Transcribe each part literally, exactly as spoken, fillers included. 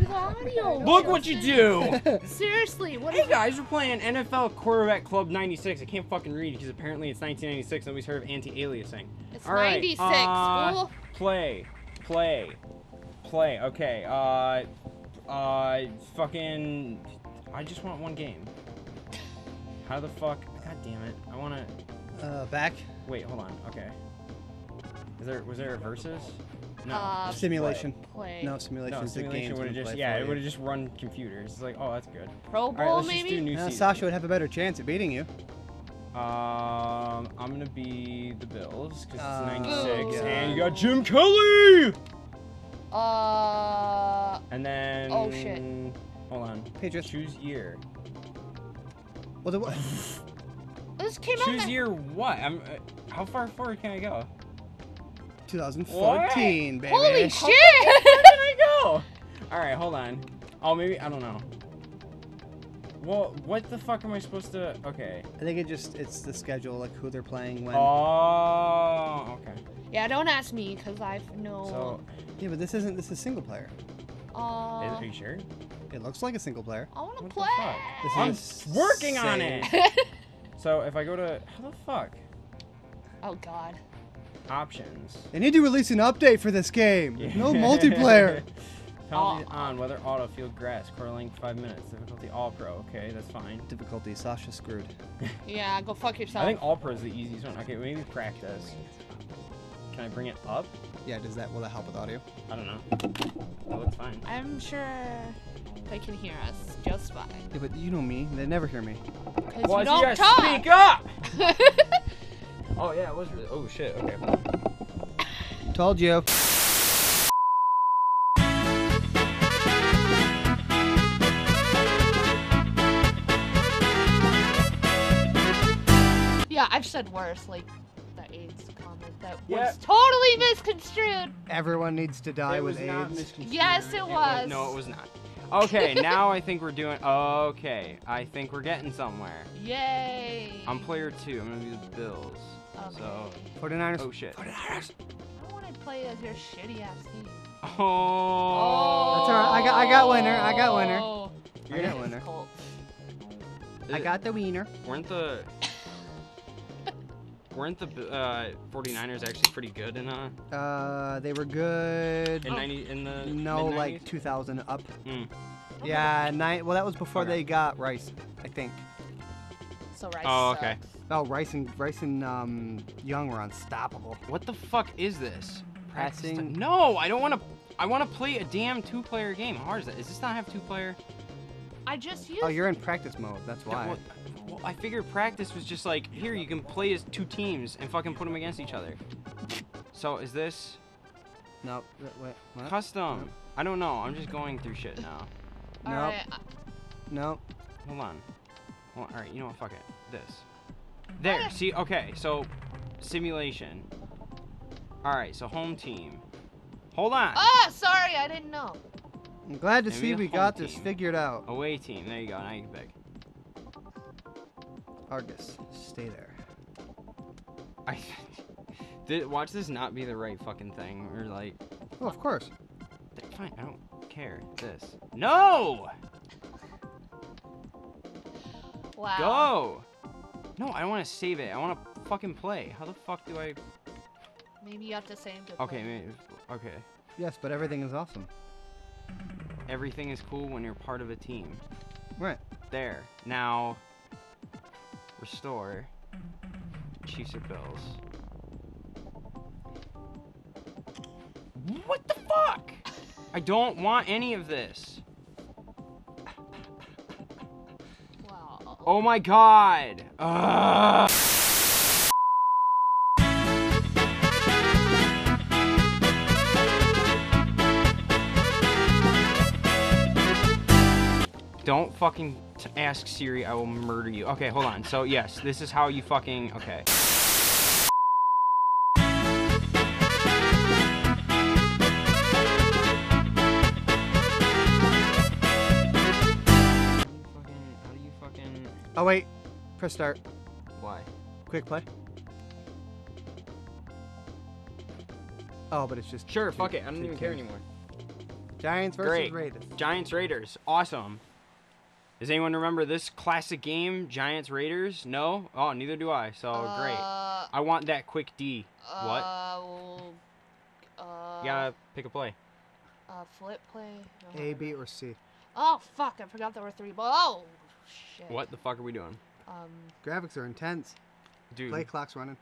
good audio. Look what you do. Seriously, what hey is guys, we're playing N F L Quarterback Club ninety-six. I can't fucking read because apparently it's nineteen ninety-six. Nobody's heard of anti-aliasing. It's all right, ninety-six. Uh, cool. Play, play, play. Okay. Uh, uh, fucking. I just want one game. How the fuck? God damn it! I want to. Uh, back. Wait, hold on. Okay. Is there was there a versus? No. Uh, simulation. Play. No, simulation. No, simulation would have just, yeah, it would have just run computers. It's like, oh, that's good. Pro Bowl, all right, maybe? Just do new now, Sasha would have a better chance at beating you. Um, I'm going to be the Bills, because uh, it's ninety-six. Yeah. And you got Jim Kelly! Uh. And then... Oh, shit. Hold on. Patriots. Choose year. Well, the... this came out... Choose year what? I'm, uh, how far forward can I go? twenty fourteen, what? Baby. Holy shit! Where did I go? All right, hold on. Oh, maybe I don't know. Well, what the fuck am I supposed to? Okay. I think it just—it's the schedule, like who they're playing when. Oh, okay. Yeah, don't ask me because I've no. So, yeah, but this isn't. This is single player. Uh, is, are you sure? It looks like a single player. I want to play. This I'm working insane. on it. So if I go to how the fuck? Oh God. Options. They need to release an update for this game. Yeah. No multiplayer. Penalty oh. on weather auto field grass. Quarterling five minutes. Difficulty all pro. Okay, that's fine. Difficulty Sasha screwed. Yeah, go fuck yourself. I think all pro is the easiest one. Okay, maybe practice. Can I bring it up? Yeah. Does that will that help with audio? I don't know. That looks fine. I'm sure they can hear us just fine. Yeah, but you know me. They never hear me. Cause well, you don't you talk. Speak up. Oh yeah, it was really. Oh shit. Okay. Told you. Yeah, I've said worse, like the AIDS comment that yep. was totally misconstrued. Everyone needs to die it with was AIDS. Not misconstrued. Yes, it was. It was. No, it was not. Okay, now I think we're doing. Okay, I think we're getting somewhere. Yay! I'm player two. I'm gonna be the Bills. Okay. So, forty-niners. Oh shit. forty-niners. I don't want to play as your shitty ass team. Oh. oh. That's alright. I got. I got winner. I got winner. You're I got winner. I got the wiener. Weren't the. Weren't the uh, forty-niners actually pretty good in uh? Uh, they were good. In ninety in the no mid-nineties? Like two thousand up. Mm. Yeah, nine. Well, that was before okay. they got Rice, I think. So Rice. Oh, okay. Sucks. Oh, Rice and Rice and um Young were unstoppable. What the fuck is this? Pressing. No, I don't want to. I want to play a damn two-player game. How hard is that? Does this not have two-player? I just used. Oh, you're in practice mode. That's why. Yeah, well, Well, I figured practice was just like, here, you can play as two teams and fucking put them against each other. So, is this? Nope. Wait, what? Custom. Nope. I don't know. I'm just going through shit now. Nope. Right. Nope. Hold on. Hold on. All right, you know what? Fuck it. This. There. See? Okay, so simulation. All right, so home team. Hold on. Oh, sorry. I didn't know. I'm glad to Maybe see we got team. this figured out. Away team. There you go. Now you can pick. Argus, stay there. I did watch this not be the right fucking thing. Or like, oh, of course. Fine, I don't care. This. No. Wow. Go. No, I don't want to save it. I want to fucking play. How the fuck do I? Maybe you have to save it. Okay. Maybe, okay. Yes, but everything is awesome. Everything is cool when you're part of a team. Right. There. Now. Restore. Chiefs or Bills. What the fuck? I don't want any of this. Wow. Oh my god. Uh. Don't fucking ask Siri, I will murder you. Okay, hold on. So, yes, this is how you fucking... Okay. How do you fucking... How do you fucking... Oh, wait. Press start. Why? Quick play. Oh, but it's just... Sure, fuck it. I don't even care anymore. Giants versus Great. Raiders. Giants Raiders. Awesome. Does anyone remember this classic game, Giants Raiders? No? Oh, neither do I. So uh, great. I want that quick D. Uh, what? Well, uh, you gotta pick a play. Uh, flip play. No, A, B, or C. Oh fuck! I forgot there were three balls. Oh shit. What the fuck are we doing? Um. Graphics are intense. Dude. Play clock's running.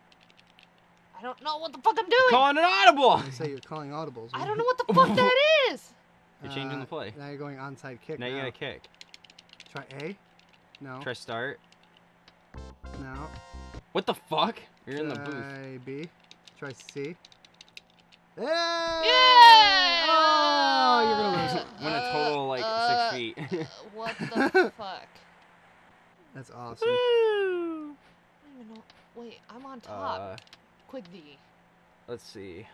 I don't know what the fuck I'm doing. You're calling an audible. You say you're calling audibles. Right? I don't know what the fuck that is. You're changing uh, the play. Now you're going onside kick. Now, now. you gotta kick. Try A. No. Try start. No. What the fuck? You're Try in the booth. Try B. Try C. Hey! Yeah! Oh, you're gonna lose. Uh, Went a total like uh, six feet. What the fuck? That's awesome. Woo! I don't even know. Wait, I'm on top. Uh, Quick D. Let's see.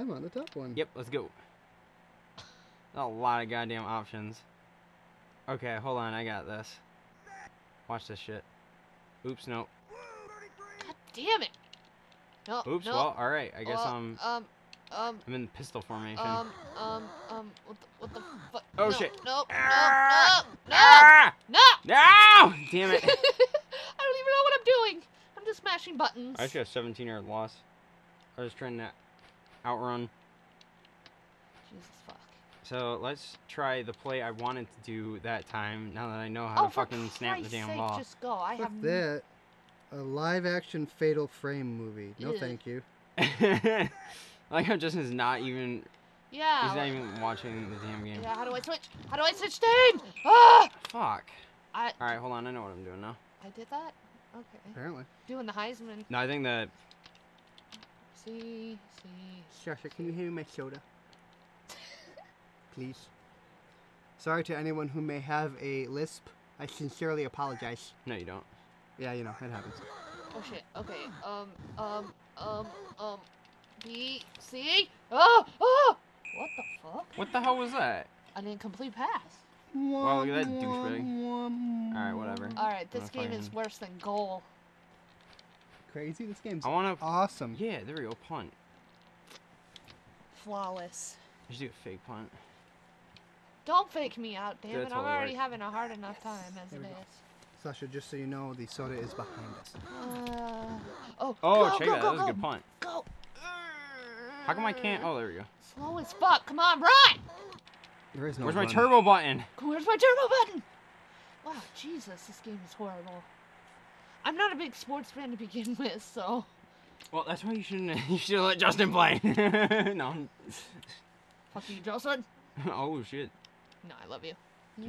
I'm on the top one. Yep, let's go. A lot of goddamn options. Okay, hold on, I got this. Watch this shit. Oops, no. God damn it! No, Oops, no. well, alright, I guess uh, I'm... Um, um, I'm in pistol formation. Um, um, um, what the, what the fuck? Oh, no, shit. No, no, no, no, no, no! No! Damn it. I don't even know what I'm doing. I'm just smashing buttons. I just got a seventeen yard loss. I was trying to outrun. Jesus fuck. So, let's try the play I wanted to do that time, now that I know how oh, to fucking snap the damn sake, ball. Just go. I have that. A live-action Fatal Frame movie. No, Ew. thank you. I like how Justin is not even. Yeah. He's not like, even watching the damn game. Yeah. How do I switch? How do I switch team? Ah! Fuck. I, All right, hold on. I know what I'm doing now. I did that. Okay. Apparently. Doing the Heisman. No, I think that. See, see. Sasha, can you hand me my soda? Please. Sorry to anyone who may have a lisp. I sincerely apologize. No, you don't. Yeah, you know, it happens. Oh shit, okay, um, um, um, um, B, C, oh, oh! What the fuck? What the hell was that? An incomplete pass. Wow, look at that douchebag. Alright, whatever. Alright, this game is worse than goal. Crazy? This game's I wanna... awesome. Yeah, there we go, punt. Flawless. I should do a fake punt. Don't fake me out, damn it. I'm already having a hard enough time as it is. Sasha, just so you know, the soda is behind us. Uh, oh, oh go, check go, that. Go, that was go, a good punt. Go. How come I can't? Oh, there we go. Slow as fuck. Come on, run. There is no Where's run. my turbo button? Where's my turbo button? Wow, Jesus, this game is horrible. I'm not a big sports fan to begin with, so. Well, that's why you shouldn't. You should let Justin play. No. Fuck you, Justin. Oh shit. No, I love you.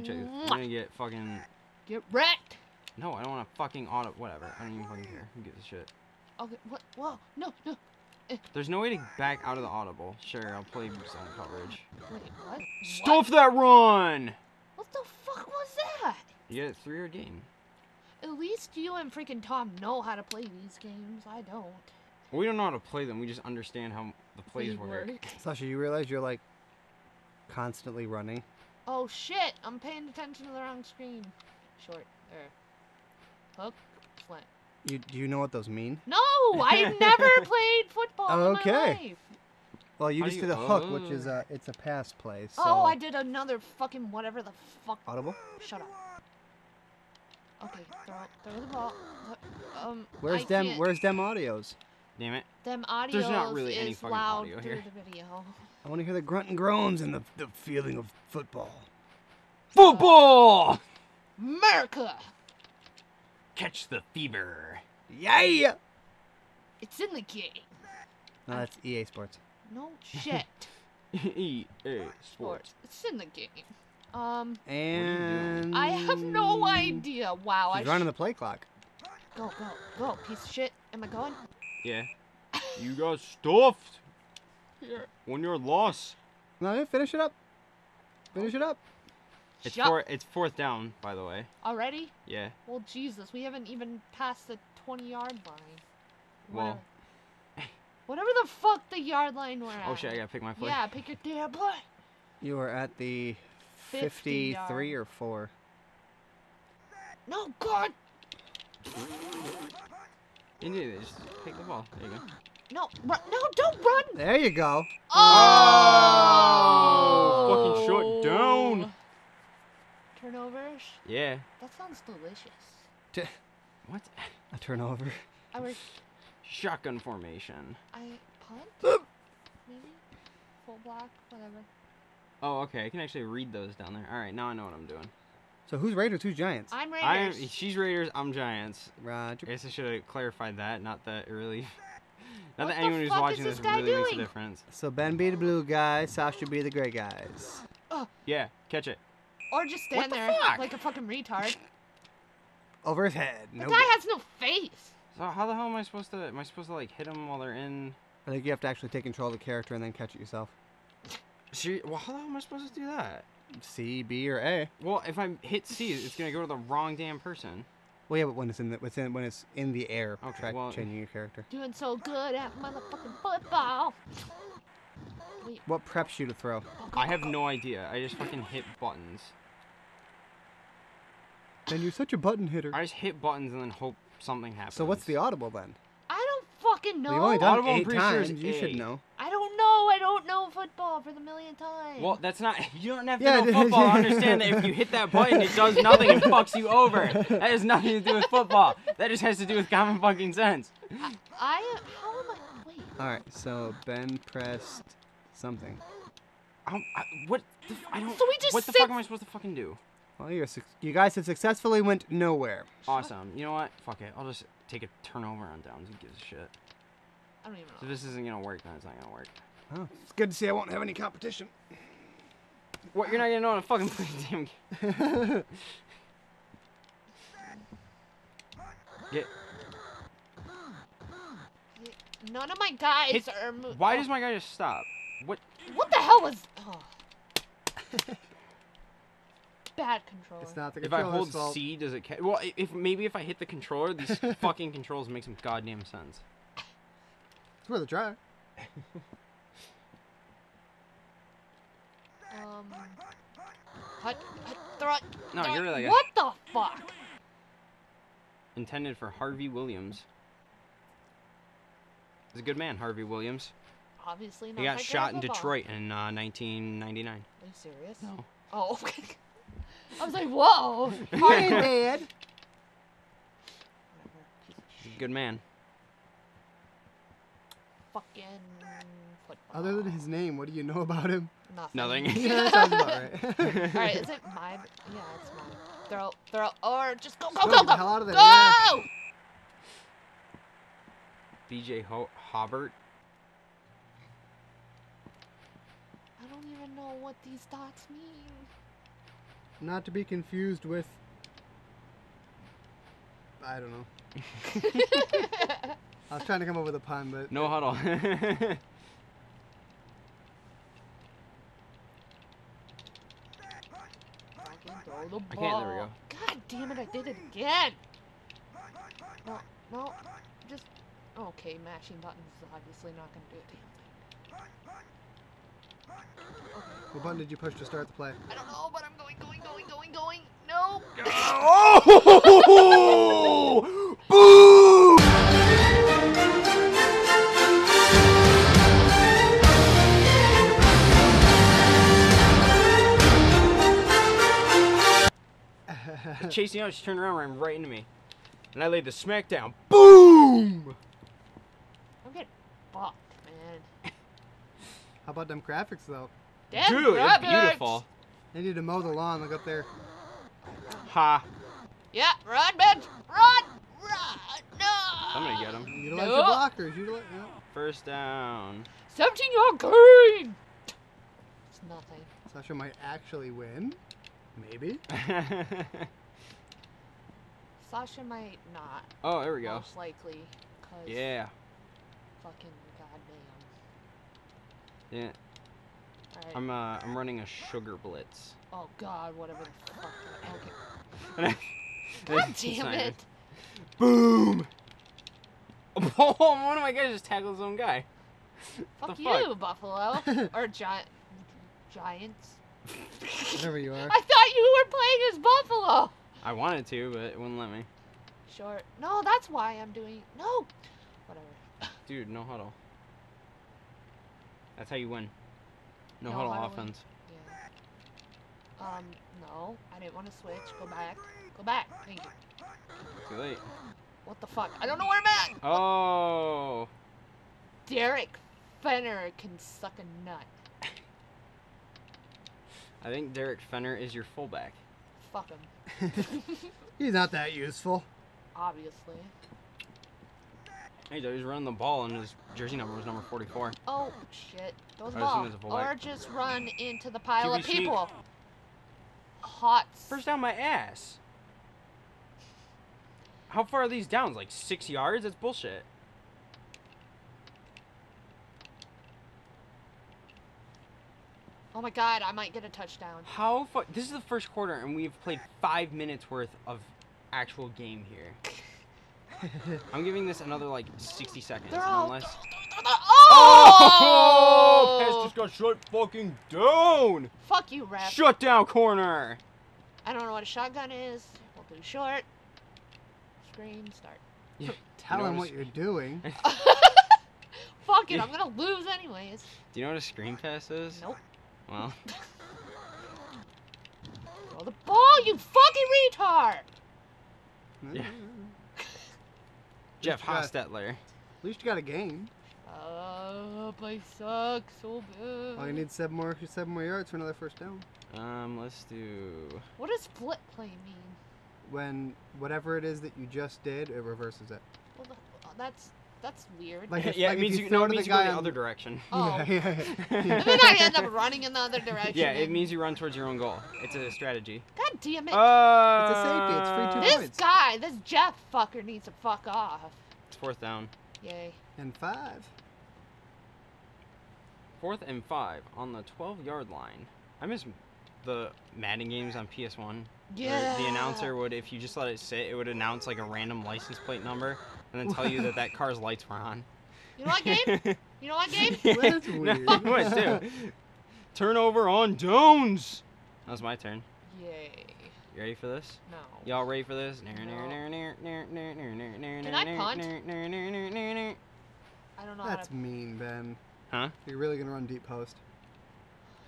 Check this. I'm gonna get fucking. Get wrecked! No, I don't want to fucking auto. Whatever. I don't even fucking care. Who gives a shit? Okay, what? Whoa, no, no. Eh. There's no way to back out of the audible. Sure, I'll play some coverage. Wait, what? Stuff that run! What the fuck was that? You had a three-year game. At least you and freaking Tom know how to play these games. I don't. We don't know how to play them. We just understand how the plays work. work. Sasha, you realize you're like constantly running? Oh shit! I'm paying attention to the wrong screen. Short, er, hook, slant. You do you know what those mean? No, I've never played football okay. in my life. Well, you How just you, did a oh. hook, which is a it's a pass play. So. Oh, I did another fucking whatever the fuck. Audible. Shut up. Okay, throw, throw the ball. Um, where's I them? Can't. Where's them audios? Damn it. Them audios. There's not really any fucking audio here. The video. I want to hear the grunt and groans and the the feeling of football. Football. Uh, America! Catch the fever. Yeah! It's in the game. No, that's E A Sports. No shit. E A Sports. It's in the game. Um. And... I have no idea. Wow. She's I running the play clock. Go, go, go, piece of shit. Am I going? Yeah. You got stuffed. Here. When you're lost. No, finish it up. Finish it up. It's, four, it's fourth down, by the way. Already? Yeah. Well, Jesus, we haven't even passed the twenty yard line. Whatever. Well. Whatever the fuck the yard line we're at. Oh, shit, I gotta pick my play. Yeah, pick your damn play. You were at the fifty-three or four. No, God! You need to just pick the ball. There you go. No, run. No, don't run. There you go. Oh! Oh! Fucking short down. Turnovers? Yeah. That sounds delicious. T what? A turnover. I was... Shotgun formation. I punt? Maybe? Full block, whatever. Oh, okay. I can actually read those down there. All right, now I know what I'm doing. So who's Raiders? Who's Giants? I'm Raiders. I'm, she's Raiders. I'm Giants. Roger. I guess I should have clarified that. Not that really. Not what that anyone who's watching this, this really doing? Makes a difference. So Ben be the blue guy. Sasha be the gray guys. Oh. Yeah, catch it. Or just stand what there the like a fucking retard. Over his head. The no guy good. Has no face. So how the hell am I supposed to? Am I supposed to like hit them while they're in? I think you have to actually take control of the character and then catch it yourself. She, well, how the hell am I supposed to do that? C, B, or A. Well, if I hit C, it's gonna go to the wrong damn person. Well, yeah, but when it's in the within when it's in the air, okay, try well, changing your character. Doing so good at motherfucking football. Wait. What prep shoe to throw? I have no idea. I just fucking hit buttons. Then you're such a button hitter. I just hit buttons and then hope something happens. So what's the audible then? I don't fucking know. We've only done audible, it eight times. Sure you eight. Should know. I don't know. I don't know football for the millionth time. Well, that's not. You don't have to yeah, know football. I understand that if you hit that button, it does nothing and fucks you over. That has nothing to do with football. That just has to do with common fucking sense. I. I how am I? Wait. All right. So Ben pressed something. I don't. I, what? The, I don't. So we just. What the fuck am I supposed to fucking do? Well, you're. You guys have successfully went nowhere. Awesome. You know what? Fuck it. I'll just take a turnover on downs. Who gives a shit? I don't even know. So this isn't gonna work. Then it's not gonna work. Huh. It's good to see I won't have any competition. What? You're not gonna know how to fucking play the damn game. Get. None of my guys Hit. Are moving. Why oh. does my guy just stop? What? What the hell was? Oh. Bad controller. It's not the controller. If I hold assault. C, does it catch? Well, if maybe if I hit the controller, these fucking controls make some goddamn sense. It's worth a try. Um, hut, hut, thrut, no, thrut. You're really good. What the fuck? Intended for Harvey Williams. He's a good man, Harvey Williams. Obviously not. He got shot in Detroit in uh, nineteen ninety-nine. Are you serious? No. Oh. I was like, whoa. Harvey man. He's a good man. Fucking football. Other than his name, what do you know about him? Nothing. Nothing. Yeah, sounds about right. All right, is it my? Yeah, it's mine. Throw, throw, or just go, go, go, go, go! Hell out of there, go! Yeah. B J Ho Hobert. I don't even know what these dots mean. Not to be confused with. I don't know. I was trying to come up with a pun, but no huddle. The I can't, there we go. God damn it, I did it again! No, no, just... Okay, mashing buttons is obviously not going to do a damn thing. Okay. What button did you push to start the play? I don't know, but I'm going, going, going, going, going! No! Oh! Boom! Chasing out, she turned around, ran right into me, and I laid the smack down. Boom! I'm getting fucked, man. How about them graphics, though? Damn Dude, graphics. It's beautiful. They need to mow the lawn. Look up there. Ha. Yeah, run, bitch, run, run. No. I'm gonna get him. Utilize your blockers. Utilize. No. First down. seventeen-yard gain. It's nothing. Sasha might actually win. Maybe. Sasha might not. Oh, there we go. Most likely. Cause yeah. Fucking goddamn. Yeah. All right. I'm uh I'm running a sugar blitz. Oh God, whatever the fuck. Okay. God damn it! Boom! Oh, one of my guys just tackled his own guy. Fuck the you, fuck? Buffalo or Giant Giants. Whatever you are. I thought you were playing as Buffalo. I wanted to, but it wouldn't let me. Short. No, that's why I'm doing. No. Whatever. dude, no huddle. That's how you win. No, no huddle, huddle offense. Yeah. Um, no. I didn't want to switch. Go back. Go back. Thank you. Too late. What the fuck? I don't know where I'm at! Oh! Derek Fenner can suck a nut. I think Derek Fenner is your fullback. Fuck him. He's not that useful. Obviously. Hey, dude, he's running the ball, and his jersey number was number forty-four. Oh, shit. Those balls. Or just run into the pile Q B of people. Sneak. Hot. First down my ass. How far are these downs? Like six yards? That's bullshit. Oh my god, I might get a touchdown. How fu- This is the first quarter, and we've played five minutes worth of actual game here. I'm giving this another like sixty seconds. They're all unless... Oh! Oh! Pass just got shut fucking down! Fuck you, ref. Shut down corner! I don't know what a shotgun is. We'll do short. Screen start. Yeah, tell him what you're doing. Fuck it, I'm gonna lose anyways. Do you know what a screen pass is? Nope. Well. Throw the ball, you fucking retard! Yeah. Jeff Hostetler. At least you got a game. Uh, I suck so bad. Oh, you need seven more, seven more yards for another first down. Um, let's do... What does split play mean? When whatever it is that you just did, it reverses it. Well, that's that's weird. Like if, yeah, like it means you, you no, it means the you go in the other direction. Oh. Yeah, yeah, yeah. Then I end up running in the other direction. Yeah, it means you run towards your own goal. It's a strategy. God damn it. Uh, it's a safety. It's free two this points. This guy, this Jeff fucker needs to fuck off. It's fourth down. Yay. And five. Fourth and five on the twelve-yard line. I miss the Madden games on P S one. Yeah. The announcer would, if you just let it sit, it would announce like a random license plate number, and then tell you that that car's lights were on. You know what game? You know what game? That's weird. No, what, too? Turnover on Jones. That was my turn. Yay. You ready for this? No. Y'all ready for this? No. Can I punt? I don't know. That's how to... mean, Ben. Huh? You're really gonna run deep post.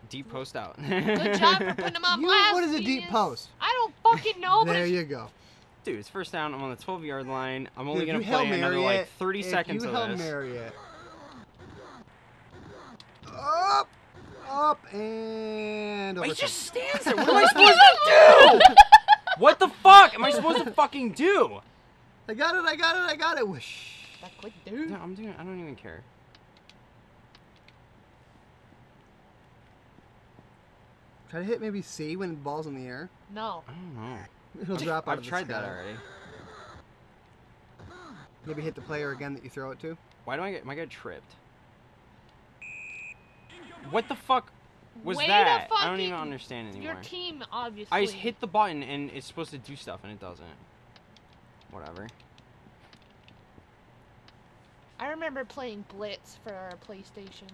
Deep post out. Good job for putting him up you, last. What is a deep post? I don't fucking know. There but you go. Dude, it's first down. I'm on the twelve-yard line. I'm only going to play another, it, like, thirty seconds of this. Mary it. Up, up, and over. He just stands there. What am I supposed to do? What the fuck am I supposed to fucking do? I got it, I got it, I got it. Whoosh. That quick, dude. No, I'm doing I don't even care. Try to hit maybe C when the ball's in the air. No. I don't know. It'll drop out I've of the tried sky. That already. Maybe hit the player again that you throw it to. Why do I get? Am I getting tripped? What the fuck was Way that? I don't even understand anymore. Your team, obviously. I just hit the button and it's supposed to do stuff and it doesn't. Whatever. I remember playing Blitz for our PlayStation,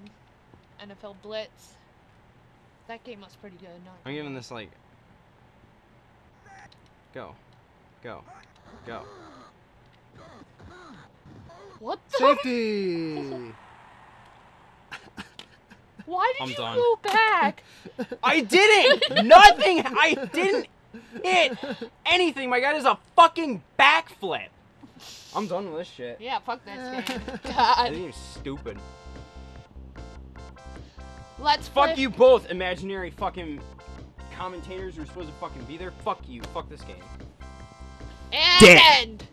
N F L Blitz. That game was pretty good. Not I'm giving this like. Go, go, go. What the? Safety! Why did I'm you done. Go back? I didn't! Nothing! I didn't hit anything. My guy does a fucking backflip. I'm done with this shit. Yeah, fuck this game. God. You're stupid. Let's fuck play. You both, imaginary fucking commentators who are supposed to fucking be there. Fuck you. Fuck this game. And end.